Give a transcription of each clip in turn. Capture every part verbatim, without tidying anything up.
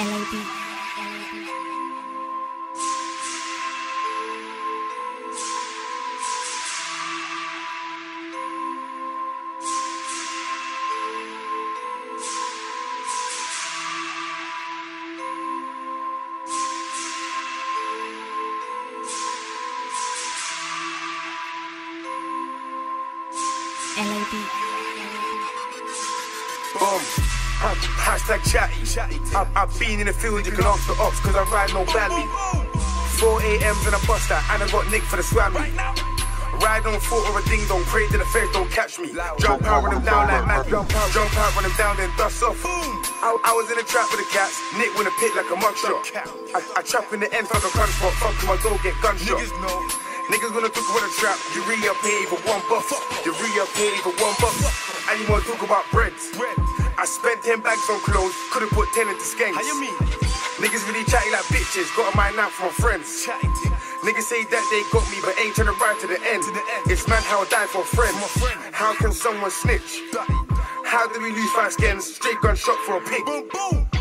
L A B. L A B. Boom. Hashtag chatty. I've, I've been in the field, you can ask the ops, cause I ride no badly. four A M's and I bust that, and I got nicked for the swabby. Ride on foot or a ding dong, pray to the face, don't catch me. Jump out, run them down like Matt. Jump out, run them down, then dust off. I, I was in a trap with the cats, Nick with a pit like a mugshot. I, I chop in the end, fuck a gun spot, fuck to my door, get gunshot. Niggas gonna talk about a trap, you re-up here for one buff, you re-up here for one buff, and you wanna talk about breads. I spent ten bags on clothes, could've put ten into skanks. How you mean? Niggas really chatty like bitches, got a mind out for my friends. Niggas say that they got me, but ain't tryna ride to the end. It's mad how I die for a friend. How can someone snitch? How did we lose five skins? Straight gun shot for a pig.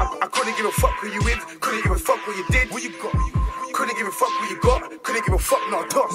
I, I couldn't give a fuck who you with, couldn't give a fuck what you did. What you got? Couldn't give a fuck what you got, couldn't give a fuck not a toss.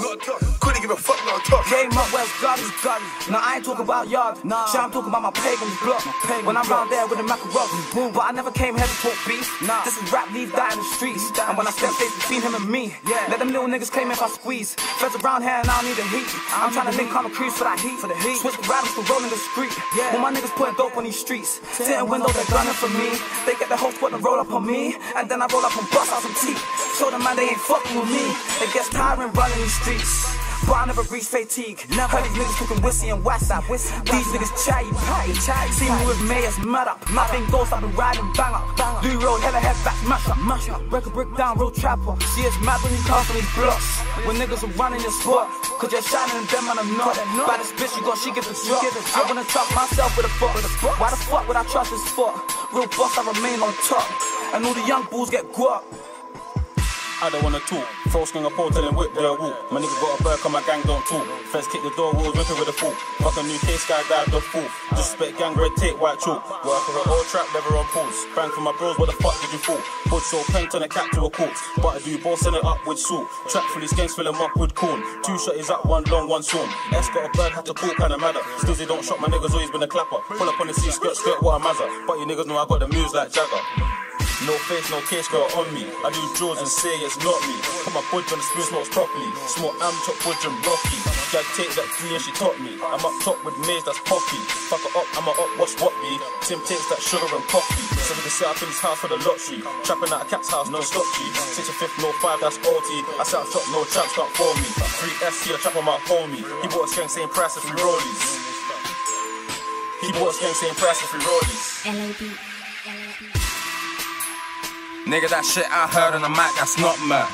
Couldn't give a fuck not a toss. Came up where God is God. Now I ain't talking about yard, nah. Shit, I'm talking about my pagan block. When I'm round there with the macaroons, boom. But I never came here to talk beef. Nah. This is rap, leave that in the streets. And when I step face between him and me, yeah. Let them little niggas claim if I squeeze. Feds around here and I don't need the heat. I'm trying to link on the crease for that heat. For the heat. Switch the rattles for rolling the street. Yeah. When my niggas putting dope on these streets, sitting windows, they're gunning for me. They get the whole squad to roll up on me, and then I roll up and bust out some teeth. Show them man they ain't fucking with me. It gets tiring running these streets, but I never reach fatigue. Never heard these niggas talking whiskey and WhatsApp. These niggas chatty patty. See me with me as mad up. My thing goes, I've been riding bang up. New road, hella head back, mash up, mash up. Record brick down, real trapper. She is mad when you cast on these blocks. When niggas are running your spot, cause you're shining and them and I'm not. By this bitch you got, she gives a shot. I wanna trust myself with a fuck. Why the fuck would I trust this fuck? Real boss, I remain on top. And all the young bulls get guap. I don't wanna talk. Frost king a pole, tell him whip their walk. My nigga got a burk on my gang, don't talk. Feds kick the door, we'll rip it with a fork. Fuck a new case, guy dived off fourth. Disrespect gang, red tape, white chalk. Work for an old trap, never on pause. Bang for my bros, what the fuck did you fall? Bud so paint on a cap to a corpse. But I do boss, send it up with salt. Trap for these gangs, fill him up with corn. Two shot is up, one long, one sworn. S got a bird, had to call, kinda madder. Still they don't shot, my niggas always been a clapper. Pull up on the sea, skirt, skirt, what a mazza. But you niggas know I got the moves like Jagger. No face, no case, girl, on me. I do draws and say it's not me. Put my budge on the spin smokes properly. Small am, chop budge and rocky. Gag take that three and she taught me. I'm up top with maize, that's poppy. Fuck her up, I'm a up, watch what me. Tim takes that sugar and coffee. So we can set up in this house for the lottery. Trapping at a cat's house, no stop G. Six and fifth, no five, that's O T. I set up top, no champs can't for me. Three S here, trap on my homie. He bought a gang, same price as three rollies. He bought a gang, same price as three rollies. L A B. Nigga, that shit I heard on the mic, that's not murk.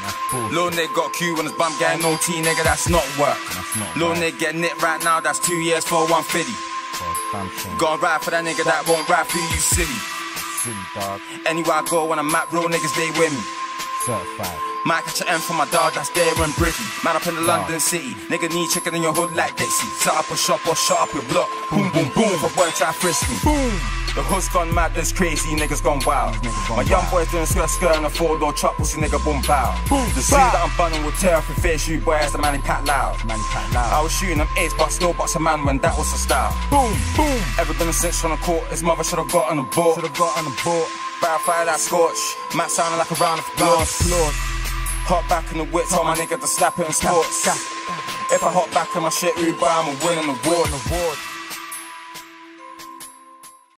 Lil Nick got Q on his bum, gang, no T, nigga, that's not work. Lil Nick getting it right now, that's two years for one fifty. Gonna ride for that nigga that won't ride for you, you silly. Anywhere I go on a map, real niggas, they with me. Might catch an M for my dog, that's there and Britain. Man up in the London city, nigga need chicken in your hood like Dixie. Set up a shop or shut up your block. Boom, boom, boom, for boy try frisk me. Boom. The hood's gone mad, that's crazy, niggas gone wild. Niggas gone My young wild. boys doing skirt skirt and a four-door truck, pussy nigga boom bow. Boom, the street that I'm bunning will tear off your face, you boys, the man in pat loud. Man pat loud. I was shooting them eights, but I still boxed a man when that was the style. Boom, boom. Ever been a cinch on the court, his mother should have got on the boat. Should have got on the boat. Barrel fire that scorch, Matt sounding like a round of applause. Hop back in the whip, tell my nigga to slap it in sports. If I hop back in my shit, Uber, I'ma win an award.